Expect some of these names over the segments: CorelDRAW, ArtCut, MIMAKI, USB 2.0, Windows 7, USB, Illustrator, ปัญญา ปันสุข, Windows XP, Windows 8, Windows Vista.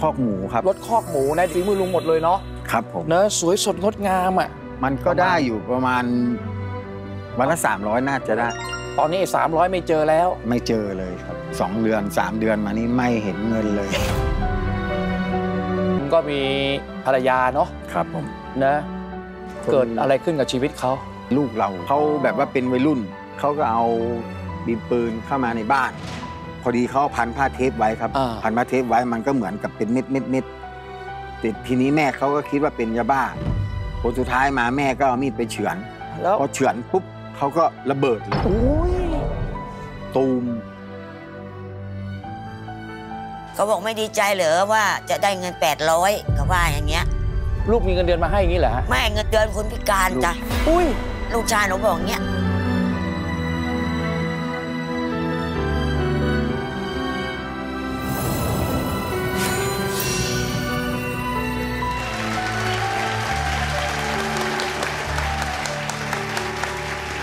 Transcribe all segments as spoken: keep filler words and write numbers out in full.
คอกหมูครับรถคอกหมูในฝีมือลุงหมดเลยเนาะครับผมเนอะสวยสดงดงามอ่ะมันก็ได้อยู่ประมาณวันละสามร้อยน่าจะได้ตอนนี้สามร้อยไม่เจอแล้วไม่เจอเลยครับสองเดือนสามเดือนมานี้ไม่เห็นเงินเลยก็มีภรรยาเนาะครับผมนะเกิดอะไรขึ้นกับชีวิตเขาลูกเราเขาแบบว่าเป็นวัยรุ่นเขาก็เอาดินปืนเข้ามาในบ้านพอดีเขาพันผ้าเทปไว้ครับพันผ้าเทปไว้มันก็เหมือนกับเป็นเม็ดเม็ดเม็ดแต่ทีนี้แม่เขาก็คิดว่าเป็นยาบ้าผลสุดท้ายมาแม่ก็เอามีดไปเฉือนพอเฉือนปุ๊บเขาก็ระเบิดเลยตูมเขาบอกไม่ดีใจเหรอว่าจะได้เงินแปดร้อยเขาว่าอย่างเงี้ยลูกมีเงินเดือนมาให้อย่างนี้เหรอไม่เงินเดือนคนพิการจ้ะอุ้ยลูกชายหนูบอกเงี้ย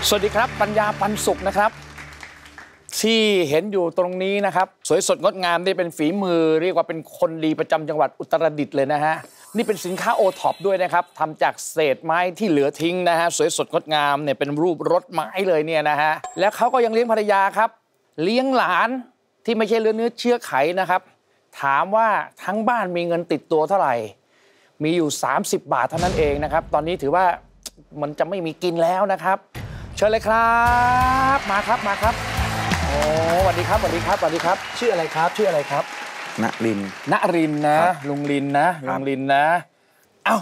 สวัสดีครับปัญญาปันสุขนะครับที่เห็นอยู่ตรงนี้นะครับสวยสดงดงามได้เป็นฝีมือเรียกว่าเป็นคนดีประจำจังหวัดอุตรดิตถ์เลยนะฮะนี่เป็นสินค้าโอท็อปด้วยนะครับทำจากเศษไม้ที่เหลือทิ้งนะฮะสวยสดงดงามเนี่ยเป็นรูปรถไม้เลยเนี่ยนะฮะแล้วเขาก็ยังเลี้ยงภรรยาครับเลี้ยงหลานที่ไม่ใช่เลือดเนื้อเชื้อไขนะครับถามว่าทั้งบ้านมีเงินติดตัวเท่าไหร่มีอยู่สามสิบบาทเท่านั้นเองนะครับตอนนี้ถือว่ามันจะไม่มีกินแล้วนะครับเชิญเลยครับมาครับมาครับโอ้สวัสดีครับสวัสดีครับสวัสดีครับชื่ออะไรครับชื่ออะไรครับณรินณรินนะลุงรินนะลุงรินนะเอ้า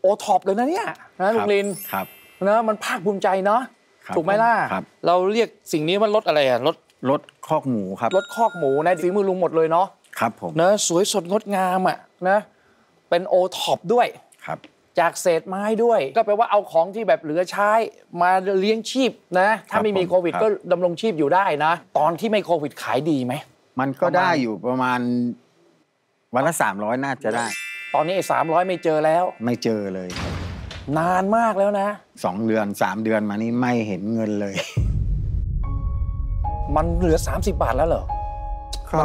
โอท็อปเลยนะเนี่ยนะลุงรินครับนะมันภาคภูมิใจเนาะถูกไหมล่ะเราเรียกสิ่งนี้ว่ารถอะไรอะรถรถคอกหมูครับรถคอกหมูในฝีมือลุงหมดเลยเนาะครับผมนะสวยสดงดงามอะนะเป็นโอท็อปด้วยครับจากเศษไม้ด้วยก็แปลว่าเอาของที่แบบเหลือใช้มาเลี้ยงชีพนะถ้าไม่มีโควิดก็ดำรงชีพอยู่ได้นะตอนที่ไม่โควิดขายดีไหมมันก็ได้อยู่ประมาณวันละสามร้อยน่าจะได้ตอนนี้สามร้อยไม่เจอแล้วไม่เจอเลยนานมากแล้วนะสองเดือนสามเดือนมานี้ไม่เห็นเงินเลยมันเหลือสามสิบบาทแล้วเหรอก็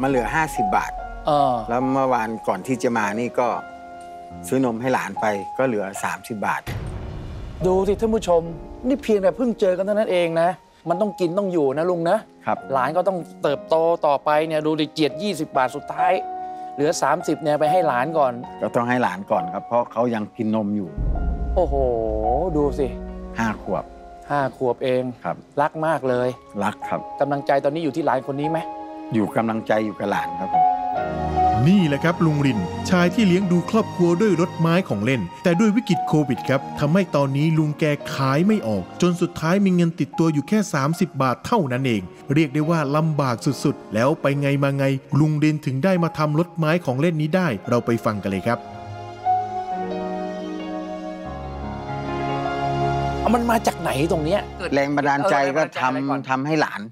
มันเหลือห้าสิบบาทเออแล้วเมื่อวานก่อนที่จะมานี่ก็ซื้อนมให้หลานไปก็เหลือสามสิบบาทดูสิท่านผู้ชมนี่เพียงแต่เพิ่งเจอกันเท่านั้นเองนะมันต้องกินต้องอยู่นะลุงนะครับหลานก็ต้องเติบโตต่อไปเนี่ยดูดิเจียดยี่สิบบาทสุดท้ายเหลือสามสิบเนี่ยไปให้หลานก่อนก็ต้องให้หลานก่อนครับเพราะเขายังกินนมอยู่โอ้โหดูสิห้าขวบห้าขวบเองครับรักมากเลยรักครับกำลังใจตอนนี้อยู่ที่หลานคนนี้ไหมอยู่กำลังใจอยู่กับหลานครับนี่แหละครับลุงรินชายที่เลี้ยงดูครอบครัวด้วยรถไม้ของเล่นแต่ด้วยวิกฤตโควิดครับทำให้ตอนนี้ลุงแกขายไม่ออกจนสุดท้ายมีเงินติดตัวอยู่แค่สามสิบบาทเท่านั้นเองเรียกได้ว่าลำบากสุดๆแล้วไปไงมาไงลุงรินถึงได้มาทำรถไม้ของเล่นนี้ได้เราไปฟังกันเลยครับมันมาจากไหนตรงเนี้ยแรงบันดาลใจก็ทำทำให้หลาน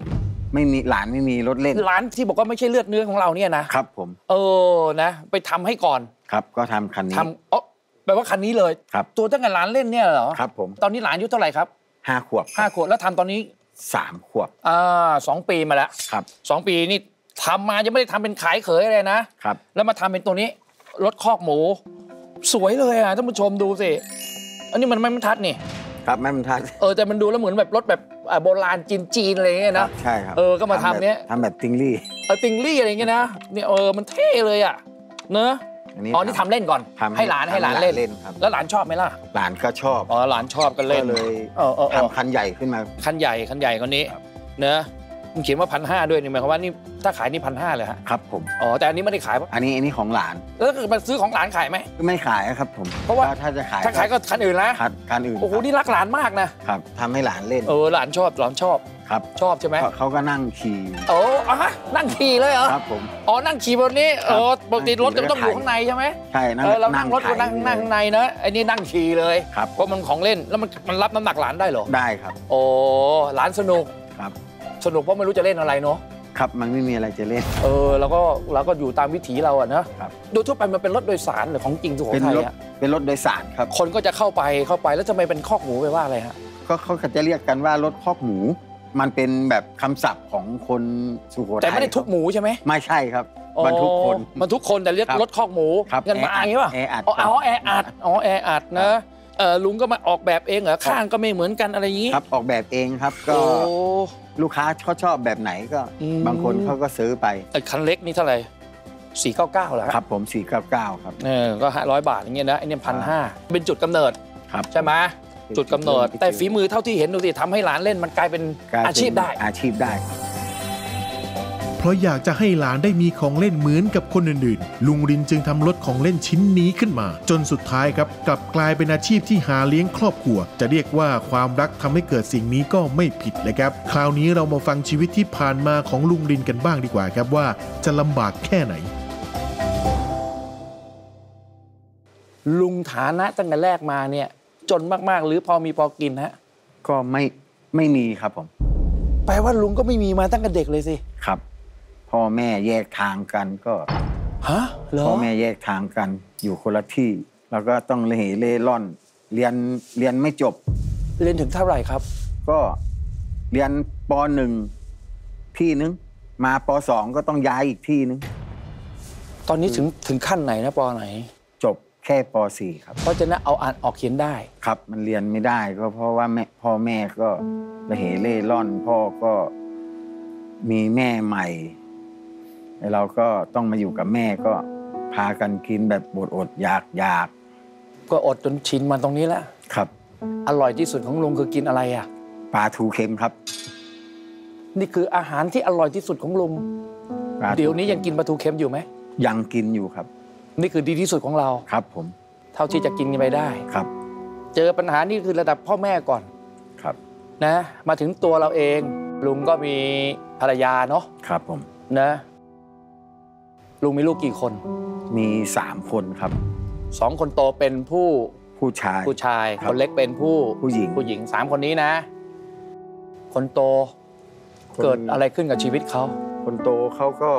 ไม่มีหลานไม่มีรถเล่นหลานที่บอกว่าไม่ใช่เลือดเนื้อของเราเนี่ยนะครับผมเออนะไปทำให้ก่อนครับก็ทำคันนี้ทำอ๋อแปลว่าคันนี้เลยครับตัวตั้งแต่หลานเล่นเนี่ยเหรอครับผมตอนนี้หลานอายุเท่าไหร่ครับห้าขวบห้าขวบแล้วทำตอนนี้สามขวบอ่าสองปีมาแล้วครับสองปีนี่ทำมายังไม่ได้ทำเป็นขายเขยอะไรนะครับแล้วมาทำเป็นตัวนี้รถคอกหมูสวยเลยอ่ะท่านผู้ชมดูสิอันนี้มันไม้บรรทัดนี่ครับไม้บรรทัดเออแต่มันดูแล้วเหมือนแบบรถแบบโบราณจีนๆอะไรเงี้ยนะใช่ครับเออก็มาทำเนี้ยทำแบบติงลี่เออติงลี่อะไรเงี้ยนะเนี่ยเออมันเท่เลยอ่ะเนอะอ๋อนี่ทำเล่นก่อนให้หลานให้หลานเล่นครับแล้วหลานชอบไหมล่ะหลานก็ชอบอ๋อหลานชอบกันเล่นเลยทำคันใหญ่ขึ้นมาคันใหญ่คันใหญ่คนนี้เนอะมันเขียนว่าพันห้าด้วยนี่หมายความว่านี่ถ้าขายนี่พันห้าเลยฮะครับผมอ๋อแต่อันนี้ไม่ได้ขายอันนี้อันนี้ของหลานแล้วคือมาซื้อของหลานขายไหมไม่ขายครับผมเพราะว่าถ้าจะขายถ้าขายก็คันอื่นนะคันอื่นโอ้โหนี่รักหลานมากนะครับทำให้หลานเล่นเออหลานชอบหลานชอบครับชอบใช่ไหมเขาก็นั่งขี่โอ้อะฮะนั่งขี่เลยเหรอครับผมอ๋อนั่งขี่บนนี้เออปกติรถจะต้องอยู่ข้างในใช่ไหมใช่นั่งเรานั่งรถก็นั่งนั่งข้างในนะไอ้นี่นั่งขี่เลยครับเพราะมันของเล่นแล้วมันมันรับน้ำหนักหลานได้หรอได้ครับโอ้หลานสนุกครับสนุกเพราะไม่รู้จะเล่นอะไรเนาะครับมันไม่มีอะไรจะเล่นเออแล้วก็เราก็อยู่ตามวิถีเราอะนะครับโดยทั่วไปมันเป็นรถโดยสารหรือของจริงสุโขทัยอะเป็นรถโดยสารครับคนก็จะเข้าไปเข้าไปแล้วทำไมเป็นคอกหมูไปว่าอะไรฮะก็เขาจะเรียกกันว่ารถคอกหมูมันเป็นแบบคำศัพท์ของคนสุโขทัยแต่ไม่ได้ทุกหมูใช่ไหมไม่ใช่ครับ บรรทุกคนบรรทุกคนแต่เรียกรถคอกหมูเงินมาอย่างนี้ป่ะอ๋อแออัดอ๋อแออัดนะลุงก็มาออกแบบเองเหรอข้างก็ไม่เหมือนกันอะไรอย่างนี้ครับออกแบบเองครับก็ลูกค้าเขาชอบแบบไหนก็บางคนเขาก็ซื้อไปคันเล็กนี่เท่าไหร่สี่เก้าเก้าเหรอครับผมสี่เก้าเก้าครับเออก็ห้าร้อยบาทอย่างเงี้ยนะไอเนี่ยพันห้าเป็นจุดกำเนิดครับใช่ไหมจุดกำเนิดแต่ฝีมือเท่าที่เห็นดูสิทำให้หลานเล่นมันกลายเป็นอาชีพได้อาชีพได้เพราะอยากจะให้หลานได้มีของเล่นเหมือนกับคนอื่นๆลุงรินจึงทำรถของเล่นชิ้นนี้ขึ้นมาจนสุดท้ายครับกลับกลายเป็นอาชีพที่หาเลี้ยงครอบครัวจะเรียกว่าความรักทำให้เกิดสิ่งนี้ก็ไม่ผิดเลยครับคราวนี้เรามาฟังชีวิตที่ผ่านมาของลุงรินกันบ้างดีกว่าครับว่าจะลำบากแค่ไหนลุงฐานะตั้งแต่แรกมาเนี่ยจนมากๆหรือพอมีพอกินฮะก็ไม่ไม่มีครับผมแปลว่าลุงก็ไม่มีมาตั้งแต่เด็กเลยสิครับพ่อแม่แยกทางกันก็ฮะพ่อแม่แยกทางกันอยู่คนละที่แล้วก็ต้องเล่เล่ร่อนเรียนเรียนไม่จบเรียนถึงเท่าไหร่ครับก็เรียนป.หนึ่ง ที่นึงมาป.สอง ก็ต้องย้ายอีกที่นึงตอนนี้ถึงถึงขั้นไหนนะปไหนจบแค่ป.สี่ ครับเพราะฉะนั้นเอาอ่านออกเขียนได้ครับมันเรียนไม่ได้ก็เพราะว่าแม่พ่อแม่ก็เล่เล่ร่อนพ่อก็มีแม่ใหม่เราก็ต้องมาอยู่กับแม่ก็พากันกินแบบอดๆอยากๆก็อดจนชินมาตรงนี้แล้วครับอร่อยที่สุดของลุงคือกินอะไรอ่ะปลาทูเค็มครับนี่คืออาหารที่อร่อยที่สุดของลุงเดี๋ยวนี้ยังกินปลาทูเค็มอยู่ไหมยังกินอยู่ครับนี่คือดีที่สุดของเราครับผมเท่าที่จะกินไปได้ครับเจอปัญหานี่คือระดับพ่อแม่ก่อนครับนะมาถึงตัวเราเองลุงก็มีภรรยาเนาะครับผมนะลุงมีลูกกี่คนมีสามคนครับสองคนโตเป็นผู้ผู้ชายผู้ชายคนเล็กเป็นผู้ผู้หญิงผู้หญิงสามคนนี้นะคนโตเกิดอะไรขึ้นกับชีวิตเขาคนโตเขาก็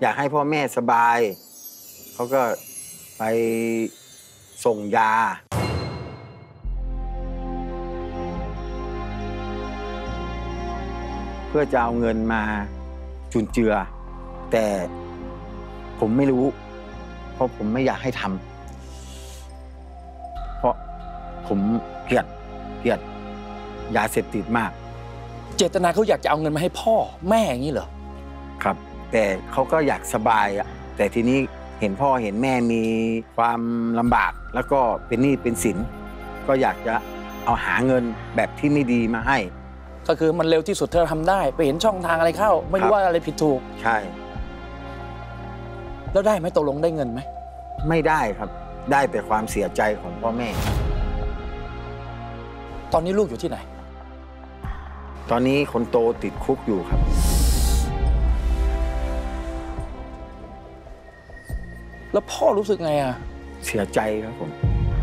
อยากให้พ่อแม่สบายเขาก็ไปส่งยาเพื่อจะเอาเงินมาจุนเจือแต่ผมไม่รู้เพราะผมไม่อยากให้ทำเพราะผมเกลียดเกลียดยาเสพติดมากเจตนาเขาอยากจะเอาเงินมาให้พ่อแม่อย่างนี้เหรอครับแต่เขาก็อยากสบายอะแต่ทีนี้เห็นพ่อเห็นแม่มีความลำบากแล้วก็เป็นหนี้เป็นสินก็อยากจะเอาหาเงินแบบที่ไม่ดีมาให้ก็คือมันเร็วที่สุดเธอทำได้ไปเห็นช่องทางอะไรเข้าไม่รู้ว่าอะไรผิดถูกใช่แล้วได้ไหมตกลงได้เงินไหมไม่ได้ครับได้แต่ความเสียใจของพ่อแม่ตอนนี้ลูกอยู่ที่ไหนตอนนี้คนโตติดคุกอยู่ครับแล้วพ่อรู้สึกไงอ่ะเสียใจครับผม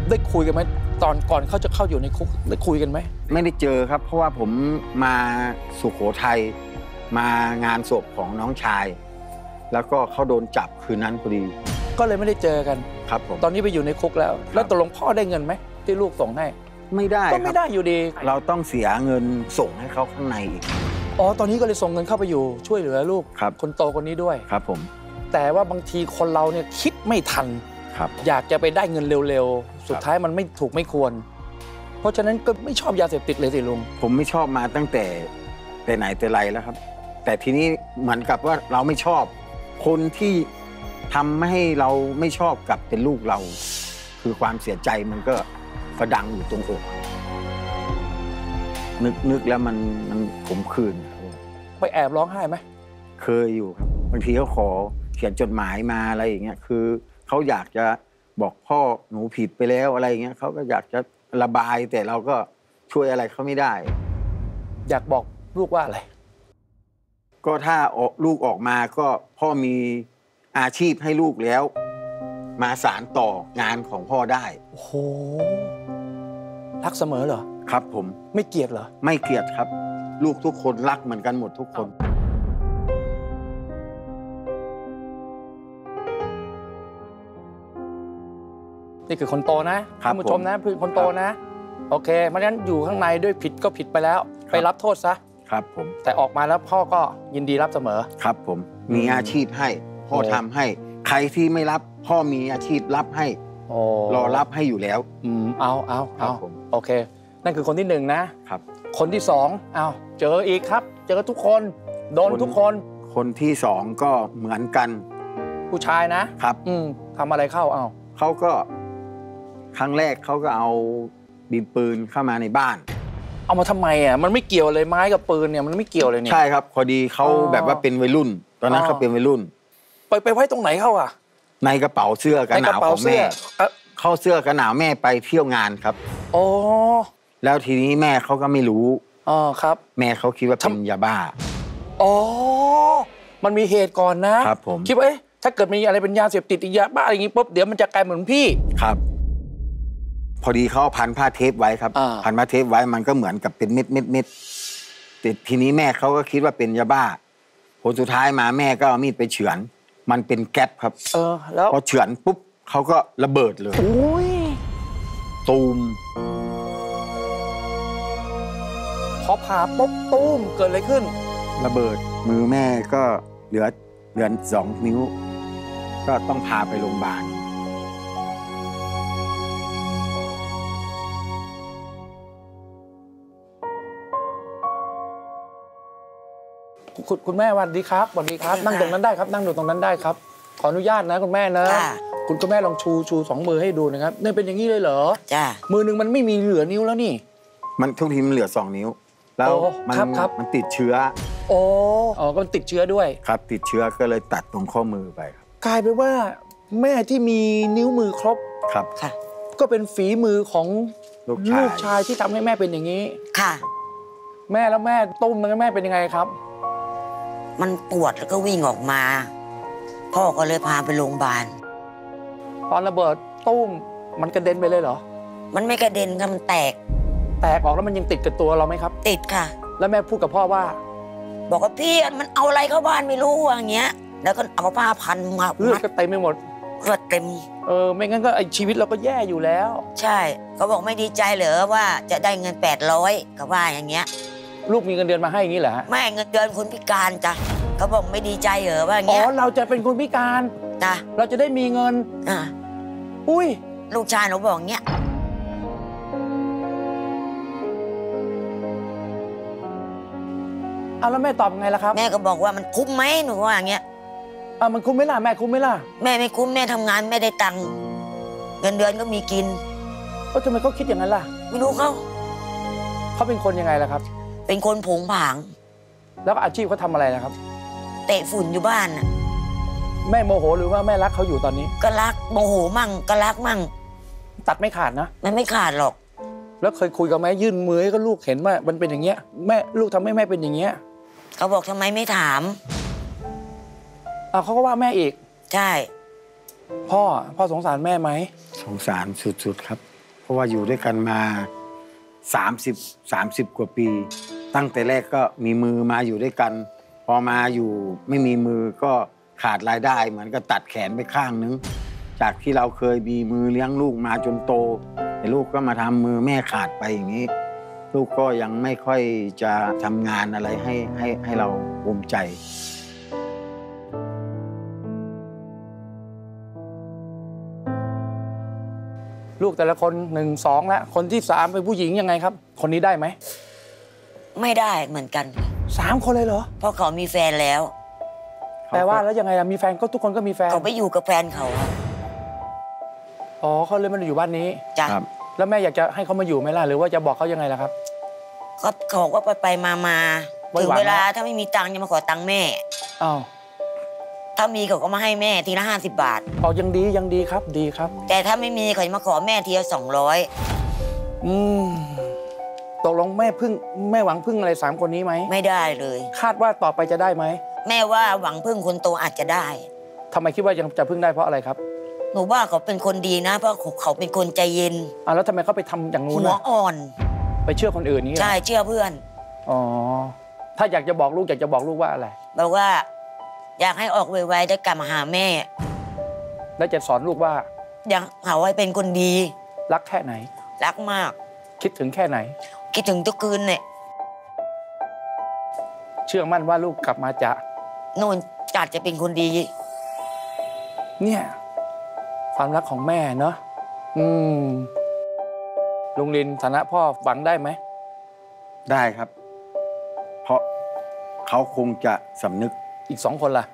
ได้คุยกันไหมตอนก่อนเขาจะเข้าอยู่ในคุกได้คุยกันไหมไม่ได้เจอครับเพราะว่าผมมาสุโขทัยมางานศพของน้องชายแล้วก็เขาโดนจับคืนนั้นพอดีก็เลยไม่ได้เจอกันครับผมตอนนี้ไปอยู่ในคุกแล้วแล้วตกลงพ่อได้เงินไหมที่ลูกส่งให้ไม่ได้ก็ไม่ได้อยู่ดีเราต้องเสียเงินส่งให้เขาข้างในอีกอ๋อตอนนี้ก็เลยส่งเงินเข้าไปอยู่ช่วยเหลือลูกครับคนโตคนนี้ด้วยครับผมแต่ว่าบางทีคนเราเนี่ยคิดไม่ทันครับอยากจะไปได้เงินเร็วๆสุดท้ายมันไม่ถูกไม่ควรเพราะฉะนั้นก็ไม่ชอบยาเสพติดเลยสิลุงผมไม่ชอบมาตั้งแต่แต่ไหนแต่ไรแล้วครับแต่ทีนี้เหมือนกับว่าเราไม่ชอบคนที่ทำให้เราไม่ชอบกับเป็นลูกเราคือความเสียใจมันก็กระดังอยู่ตรงอกนึกนึกแล้วมันมันขมขื่นไปแอบร้องไห้ไหมเคยอยู่ครับบางทีเขาขอเขียนจดหมายมาอะไรอย่างเงี้ยคือเขาอยากจะบอกพ่อหนูผิดไปแล้วอะไรอย่างเงี้ยเขาก็อยากจะระบายแต่เราก็ช่วยอะไรเขาไม่ได้อยากบอกลูกว่าอะไรก็ถ้าลูกออกมาก็พ่อมีอาชีพให้ลูกแล้วมาสานต่องานของพ่อได้โอ้โหรักเสมอเหรอครับผมไม่เกลียดเหรอไม่เกลียดครับลูกทุกคนรักเหมือนกันหมดทุกคนนี่คือคนโตนะท่านผู้ชมนะคือคนโตนะโอเคเพราะฉะนั้นอยู่ข้างในด้วยผิดก็ผิดไปแล้วไปรับโทษซะครับผมแต่ออกมาแล้วพ่อก็ยินดีรับเสมอครับผมมีอาชีพให้ พ่อทำให้ใครที่ไม่รับพ่อมีอาชีพรับให้รอรับให้อยู่แล้วอืมเอาเอาเอาโอเคนั่นคือคนที่หนึ่งนะครับคนที่สองเอาเจออีกครับเจอทุกคนโดนทุกคนคนที่สองก็เหมือนกันผู้ชายนะครับอืมทำอะไรเข้าเอาเขาก็ครั้งแรกเขาก็เอาดินปืนเข้ามาในบ้านเอามาทำไมอ่ะมันไม่เกี่ยวเลยไม้กับปืนเนี่ยมันไม่เกี่ยวเลยเนี่ยใช่ครับพอดีเขาแบบว่าเป็นวัยรุ่นตอนนั้นเขาเป็นวัยรุ่นไปไปไว้ตรงไหนเข้าอ่ะในกระเป๋าเสื้อกันหนาวของแม่เข้าเสื้อกันหนาวแม่ไปเที่ยวงานครับโอ้แล้วทีนี้แม่เขาก็ไม่รู้อ๋อครับแม่เขาคิดว่าเป็นยาบ้าอ๋อมันมีเหตุก่อนนะครับผมคิดว่าเอ๊ะถ้าเกิดมีอะไรเป็นยาเสพติดอีกยาบ้าอะไรอย่างงี้ปุ๊บเดี๋ยวมันจะกลายเหมือนพี่ครับพอดีเขาพันผ้าเทปไว้ครับพันผ้าเทปไว้มันก็เหมือนกับเป็นเม็ดเม็ดเม็ดแต่ทีนี้แม่เขาก็คิดว่าเป็นยาบ้าผลสุดท้ายมาแม่ก็เอามีดไปเฉือนมันเป็นแก๊ปครับเออแล้วพอเฉือนปุ๊บเขาก็ระเบิดเลยอุ้ยตูมพอผ่าปุ๊บตูมเกิดอะไรขึ้นระเบิดมือแม่ก็เหลือเหลือสองนิ้วก็ต้องพาไปโรงพยาบาลคุณแม่สวัสดีครับสวัสดีครับนั่งตรงนั้นได้ครับนั่งดูตรงนั้นได้ครับขออนุญาตนะคุณแม่นะคุณคุณแม่ลองชูชูสองมือให้ดูนะครับเนี่ยเป็นอย่างนี้เลยเหรอจ้ามือหนึ่งมันไม่มีเหลือนิ้วแล้วนี่มันทุกทีมันเหลือสองนิ้วแล้วมันมันติดเชื้อโอ้อ๋อก็ติดเชื้อด้วยครับติดเชื้อก็เลยตัดตรงข้อมือไปครับกลายเป็นว่าแม่ที่มีนิ้วมือครบครับค่ะก็เป็นฝีมือของลูกชายที่ทำให้แม่เป็นอย่างนี้ค่ะแม่แล้วแม่ตุ้มแล้วแม่เป็นยังไงครับมันปวดแล้วก็วิ่งออกมาพ่อก็เลยพาไปโรงพยาบาลตอนระเบิดตุ้มมันกระเด็นไปเลยเหรอมันไม่กระเด็นค่ะมันแตกแตกออกแล้วมันยังติดกับตัวเราไหมครับติดค่ะแล้วแม่พูดกับพ่อว่าบอกว่าพี่มันเอาอะไรเข้าบ้านไม่รู้อย่างเงี้ยแล้วก็เอาผ้าพันมาเลือดก็เต็มไปหมดเลือดเต็มเออไม่งั้นก็ชีวิตเราก็แย่อยู่แล้วใช่เขาบอกไม่ดีใจเหรอว่าจะได้เงินแปดร้อยก็ว่าอย่างเงี้ยลูกมีเงินเดือนมาให้อย่างนี้เหรอฮะไม่เงินเดือนคนพิการจ้ะเขาบอกไม่ดีใจเหรอว่าอย่างเงี้ยอ๋อเราจะเป็นคนพิการจ้ะเราจะได้มีเงินอ่ะอุ้ยลูกชายหนูบอกเงี้ยเอาแล้วแม่ตอบไงล่ะครับแม่ก็บอกว่ามันคุ้มไหมหนูว่าอย่างเงี้ยอ่ะมันคุ้มไหมล่ะแม่คุ้มไหมล่ะแม่ไม่คุ้มแม่ทำงานไม่ได้ตังค์เงินเดือนก็มีกินก็ทำไมเขาคิดอย่างนั้นล่ะไม่รู้เขาเขาเป็นคนยังไงล่ะครับเป็นคนผงผางแล้วอาชีพเขาทำอะไรนะครับเตะฝุ่นอยู่บ้านน่ะแม่โมโหหรือว่าแม่รักเขาอยู่ตอนนี้ก็รักโมโหมั่งก็รักมั่งตัดไม่ขาดนะมันไม่ขาดหรอกแล้วเคยคุยกับแม่ยื่นมือให้ก็ลูกเห็นว่ามันเป็นอย่างเงี้ยแม่ลูกทำให้แม่เป็นอย่างเงี้ยเขาบอกทำไมไม่ถามเอาเขาก็ว่าแม่อีกใช่พ่อพ่อสงสารแม่ไหมสงสารสุดๆครับเพราะว่าอยู่ด้วยกันมาสามสิบสามสิบกว่าปีตั้งแต่แรกก็มีมือมาอยู่ด้วยกันพอมาอยู่ไม่มีมือก็ขาดรายได้เหมือนกับตัดแขนไปข้างนึงจากที่เราเคยมีมือเลี้ยงลูกมาจนโตแต่ลูกก็มาทำมือแม่ขาดไปอย่างนี้ลูกก็ยังไม่ค่อยจะทำงานอะไรให้ให้ให้เราภูมิใจลูกแต่ละคนหนึ่งสองแล้วคนที่สามเป็นผู้หญิงยังไงครับคนนี้ได้ไหมไม่ได้เหมือนกันสามคนเลยเหรอเพราะเขามีแฟนแล้วแต่ว่าแล้วยังไงล่ะมีแฟนก็ทุกคนก็มีแฟนเขาไปอยู่กับแฟนเขาอ๋อเขาเลยมันอยู่บ้านนี้จ้ะแล้วแม่อยากจะให้เขามาอยู่ไหมล่ะหรือว่าจะบอกเขายังไงล่ะครับก็เขาก็ไปไปมามาถึงเวลาถ้าไม่มีตังค์จะมาขอตังค์แม่อ้าวถ้ามีเขาก็มาให้แม่ทีละห้าสิบบาทอ๋อยังดียังดีครับดีครับแต่ถ้าไม่มีเขาจะมาขอแม่ทีละสองร้อยอืมตกลงแม่พึ่งแม่หวังพึ่งอะไรสามคนนี้ไหมไม่ได้เลยคาดว่าต่อไปจะได้ไหมแม่ว่าหวังพึ่งคนโตอาจจะได้ทำไมคิดว่ายังจะพึ่งได้เพราะอะไรครับหนูว่าเขาเป็นคนดีนะเพราะเขาเป็นคนใจเย็นอ่ะแล้วทำไมเขาไปทำอย่างนู้นหัวอ่อนไปเชื่อคนอื่นนี่ใช่เชื่อเพื่อนอ๋อถ้าอยากจะบอกลูกอยากจะบอกลูกว่าอะไรบอกว่าอยากให้ออกไวๆได้กลับมาหาแม่แล้วจะสอนลูกว่าอยากหาไว้เป็นคนดีรักแค่ไหนรักมากคิดถึงแค่ไหนคิดถึงทุกคืนเนี่ยเชื่อมั่นว่าลูกกลับมาจะโน่นจัดจะเป็นคนดี เนี่ยความรักของแม่เนาะอืมลุงลินฐานะพ่อฟังได้ไหมได้ครับเพราะเขาคงจะสำนึกอีกสองคนล่ะ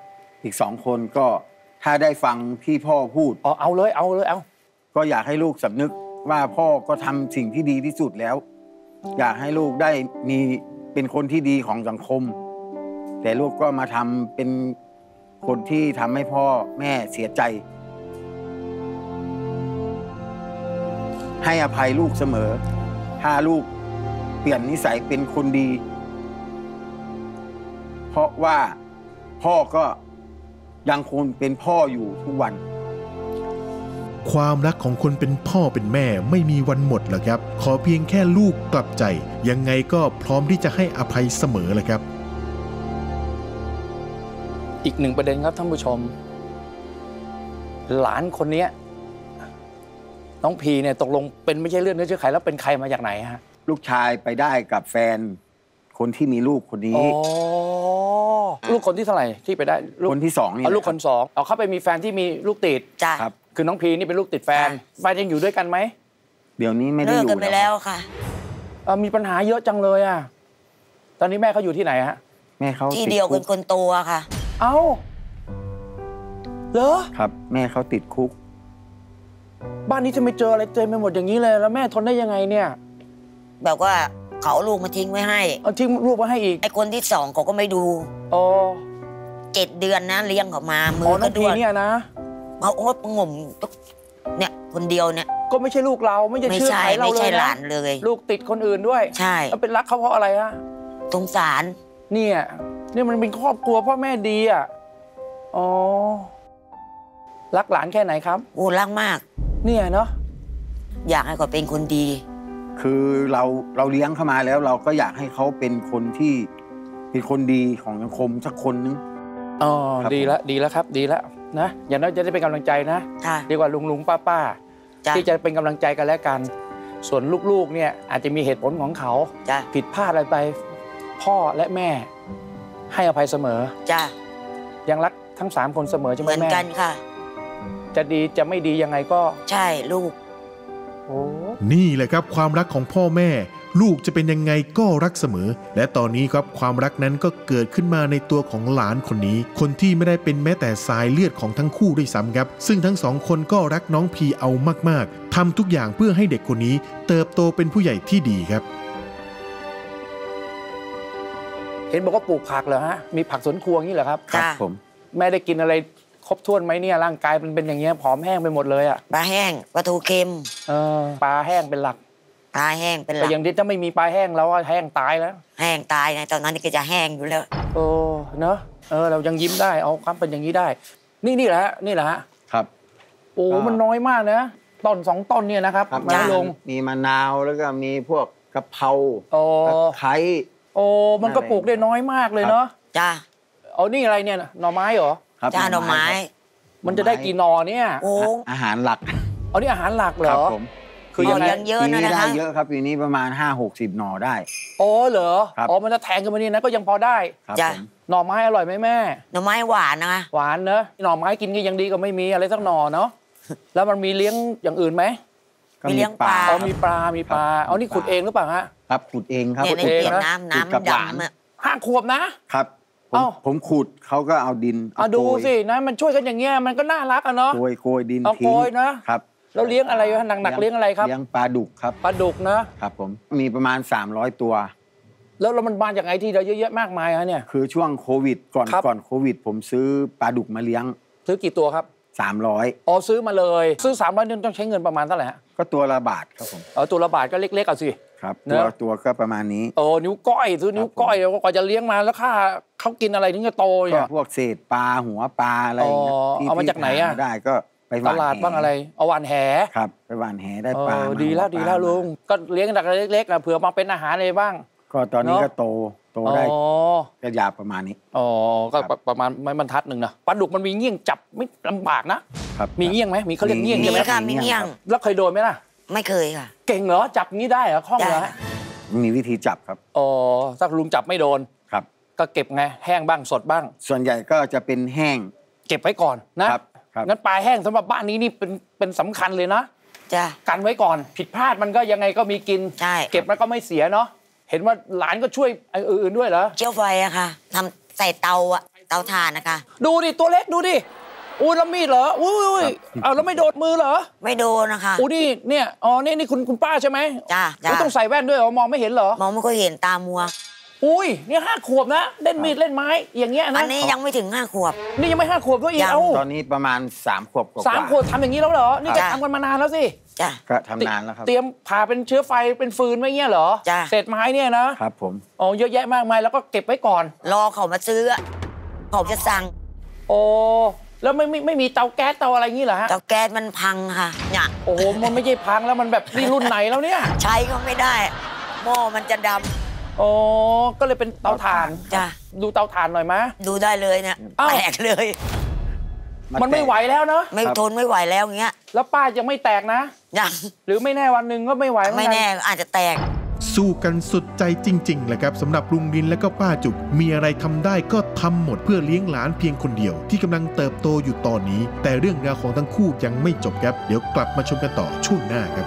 อีกสองคนก็ถ้าได้ฟังที่พ่อพูดอ๋อเอาเลยเอาเลยเอาก็อยากให้ลูกสำนึกว่าพ่อก็ทำสิ่งที่ดีที่สุดแล้วอยากให้ลูกได้มีเป็นคนที่ดีของสังคมแต่ลูกก็มาทำเป็นคนที่ทำให้พ่อแม่เสียใจให้อภัยลูกเสมอถ้าลูกเปลี่ยนนิสัยเป็นคนดีเพราะว่าพ่อก็ยังคงเป็นพ่ออยู่ทุกวันความรักของคนเป็นพ่อเป็นแม่ไม่มีวันหมดหรอกครับขอเพียงแค่ลูกกลับใจยังไงก็พร้อมที่จะให้อภัยเสมอเลยครับอีกหนึ่งประเด็นครับท่านผู้ชมหลานคนนี้น้องพีเนี่ยตกลงเป็นไม่ใช่เลือดเนื้อเชื้อไขแล้วเป็นใครมาจากไหนฮะลูกชายไปได้กับแฟนคนที่มีลูกคนนี้ลูกคนที่เท่าไหร่ที่ไปได้ลูกคนที่สองนี่ลูกคนสองเอาเข้าไปมีแฟนที่มีลูกติดจ้ะครับคือน้องพีนี่เป็นลูกติดแฟนแฟนยังอยู่ด้วยกันไหมเดี๋ยวนี้ไม่ได้อยู่เลิกกันไปแล้วค่ะมีปัญหาเยอะจังเลยอ่ะตอนนี้แม่เขาอยู่ที่ไหนฮะแม่เขาที่เดียวกันคนโตค่ะเอ้าเหรอครับแม่เขาติดคุกบ้านนี้จะไม่เจออะไรเจอไปหมดอย่างนี้เลยแล้วแม่ทนได้ยังไงเนี่ยแบบว่าเขาลูกมาทิ้งไว้ให้เอาทิ้งลูกมาให้อีกไอ้คนที่สองเขาก็ไม่ดูอ๋อเจ็ดเดือนนะเลี้ยงเขามามือก็ด้วยเนี่ยนะเอาโอ๊ตงมเนี่ยคนเดียวเนี่ยก็ไม่ใช่ลูกเราไม่ใช่ชื่อใครเราเลยไม่ใช่หลานเลยลูกติดคนอื่นด้วยใช่แล้วเป็นรักเขาเพราะอะไรฮะสงสารเนี่ยนี่มันเป็นครอบครัวพ่อแม่ดีอ่ะอ๋อรักหลานแค่ไหนครับโอ้รักมากเนี่ยเนาะอยากให้เขาเป็นคนดีคือเราเราเลี้ยงเข้ามาแล้วเราก็อยากให้เขาเป็นคนที่เป็นคนดีของสังคมสักคนนึงอ๋อดีแล้วดีแล้วครับดีแล้วนะอย่างน้อยจะได้เป็นกำลังใจนะดีกว่าลุงลุงป้าป้าที่จะเป็นกำลังใจกันและกันส่วนลูกๆเนี่ยอาจจะมีเหตุผลของเขาผิดพลาดอะไรไปพ่อและแม่ให้อภัยเสมอจ้ะยังรักทั้งสามคนเสมอใช่ไหมแม่เหมือนกันค่ะจะดีจะไม่ดียังไงก็ใช่ลูกนี่แหละครับความรักของพ่อแม่ลูกจะเป็นยังไงก็รักเสมอและตอนนี้ครับความรักนั้นก็เกิดขึ้นมาในตัวของหลานคนนี้คนที่ไม่ได้เป็นแม้แต่สายเลือดของทั้งคู่ด้วยซ้ำครับซึ่งทั้งสองคนก็รักน้องพีเอามากๆทำทุกอย่างเพื่อให้เด็กคนนี้เติบโตเป็นผู้ใหญ่ที่ดีครับเห็นบอกว่าปลูกผักเหรอฮะมีผักสวนครัวงี้เหรอครับครับผมแม่ได้กินอะไรครบถ้วนไหมเนี่ยร่างกายมันเป็นอย่างเงี้ยผอมแห้งไปหมดเลยอ่ะปลาแห้งปลาทูเค็มเออปลาแห้งเป็นหลักปลาแห้งเป็นหลักแต่อย่างนี้ถ้าไม่มีปลาแห้งแล้วแห้งตายแล้วแห้งตายไงตอนนั้นก็จะแห้งอยู่แล้วโอ้เนอะเออเรายังยิ้มได้เอาความเป็นอย่างนี้ได้นี่นี่แหละนี่แหละครับโอ้มันน้อยมากนะต้นสองต้นเนี่ยนะครับมะนาวมีมะนาวแล้วก็มีพวกกะเพราตะไคร้โอ้มันก็ปลูกได้น้อยมากเลยเนาะจ้าเอานี่อะไรเนี่ยหน่อไม้เหรอครับจ้าหน่อไม้มันจะได้กี่หน่อเนี่ยโอ้อาหารหลักเอานี่อาหารหลักเหรอครับผมคืออย่างนี้เยอะนะได้เยอะครับปีนี้ประมาณห้าหกสิบหน่อได้โอ้เหรออ๋อมันจะแทงกันมานี่นะก็ยังพอได้จ้าหน่อไม้อร่อยไหมแม่หน่อไม้หวานนะหวานเนอะหน่อไม้กินก็ยังดีก็ไม่มีอะไรสักหน่อเนาะแล้วมันมีเลี้ยงอย่างอื่นไหมมีเลี้ยงปลามีปลามีปลาเอานี่ขุดเองหรือเปล่าฮะครับขุดเองครับขุดเองนะน้ำน้ำดำห้าขวบนะครับผมขุดเขาก็เอาดินเอาดูสินะมันช่วยกันอย่างเงี้ยมันก็น่ารักอ่ะเนาะโกยโกยดินทิ้งเอาโกยนะครับแล้วเลี้ยงอะไรหนักหนักเลี้ยงอะไรครับเลี้ยงปลาดุกครับปลาดุกนะครับผมมีประมาณสามร้อยตัวแล้วแล้วมันบานจากไอ้ที่เราเยอะแยะมากมายฮะเนี่ยคือช่วงโควิดก่อนก่อนโควิดผมซื้อปลาดุกมาเลี้ยงซื้อกี่ตัวครับสามร้อยอ๋อซื้อมาเลยซื้อสามร้อยนึงต้องใช้เงินประมาณเท่าไหร่ฮะก็ตัวละบาทครับผมเออตัวละบาทก็เล็กๆเอาสิครับตัวตัวก็ประมาณนี้โอ้นิ้วก้อยซื้อนิ้วก้อยแล้วก็จะเลี้ยงมาแล้วค่าเขากินอะไรถึงจะโตอย่างพวกเศษปลาหัวปลาอะไรเอามาจากไหนอ่ะได้ก็ไปตลาดบ้างอะไรเอาหวานแหครับไปหวานแหได้ปลาดีแล้วดีแล้วลุงก็เลี้ยงตั้งแต่เล็กๆนะเผื่อมาเป็นอาหารอะไรบ้างก็ตอนนี้ก็โตโตได้ก็ยาวประมาณนี้อ๋อก็ประมาณไม่บรรทัดหนึ่งนะปลาดุกมันมีเงี้ยงจับไม่ลำบากนะครับมีเงี้ยงไหมมีเขาเรียกเงี้ยงใช่ไหมมีเงี้ยงแล้วเคยโดนไหมล่ะไม่เคยค่ะเก่งเหรอจับงี้ได้เหรอคล่องเหรอมีวิธีจับครับอ๋อถ้าลุงจับไม่โดนครับก็เก็บไงแห้งบ้างสดบ้างส่วนใหญ่ก็จะเป็นแห้งเก็บไว้ก่อนนะครับ งั้นปลาแห้งสำหรับบ้านนี้นี่เป็นเป็นสำคัญเลยนะจ้ะกันไว้ก่อนผิดพลาดมันก็ยังไงก็มีกินใช่เก็บแล้วก็ไม่เสียเนาะเห็นว่าหลานก็ช่วยอื่นๆด้วยเหรอเจียวไฟอะค่ะทำใส่เตาอะเตาถ่านนะคะดูดิตัวเล็กดูดิอู้แล้วมีดเหรออุ้ยเอาแล้วไม่โดนมือเหรอไม่โดนนะคะอู้นี่เนี่ยอ๋อนี่นี่คุณคุณป้าใช่ไหมจ้ะจ้ะต้องใส่แว่นด้วยเหรอมองไม่เห็นเหรอมองไม่ค่อยเห็นตามัวอุ้ยนี่ห้าขวบนะเล่นมีดเล่นไม้อย่างเงี้ยนะอันนี้ยังไม่ถึงห้าขวบนี่ยังไม่ห้าขวบก็อีกเอาตอนนี้ประมาณสามขวบกว่าสามขวบทำอย่างนี้แล้วเหรอนี่จะทำกันมานานแล้วสิจ้ะก็ทำนานแล้วครับเตรียมผ่าเป็นเชื้อไฟเป็นฟืนไว้เงี้ยเหรอจ้ะเศษไม้เนี่ยนะครับผมอ๋อเยอะแยะมากมายแล้วก็เก็บไว้ก่อนรอเขามาซื้อเขาจะสั่งโอ้แล้วไม่ไม่ไม่มีเตาแก๊สเตาอะไรงี้เหรอฮะเตาแก๊สมันพังค่ะเนี่ยโอ้โหมันไม่ใช่พังแล้วมันแบบนี่รุ่นไหนแล้วเนี่ยใช้ก็ไม่ได้หม้อมันจะดำอ๋อก็เลยเป็นเตาถ่านจ้ะดูเตาถ่านหน่อยมะดูได้เลยเนี่ยแตกเลยมันไม่ไหวแล้วเนาะไม่ทนไม่ไหวแล้วอย่างเงี้ยแล้วป้ายังไม่แตกนะยังหรือไม่แน่วันหนึ่งก็ไม่ไหวไม่แน่อาจจะแตกสู้กันสุดใจจริงๆแหละครับสำหรับลุงลินและก็ป้าจุกมีอะไรทำได้ก็ทำหมดเพื่อเลี้ยงหลานเพียงคนเดียวที่กำลังเติบโตอยู่ตอนนี้แต่เรื่องราวของทั้งคู่ยังไม่จบครับเดี๋ยวกลับมาชมกันต่อช่วงหน้าครับ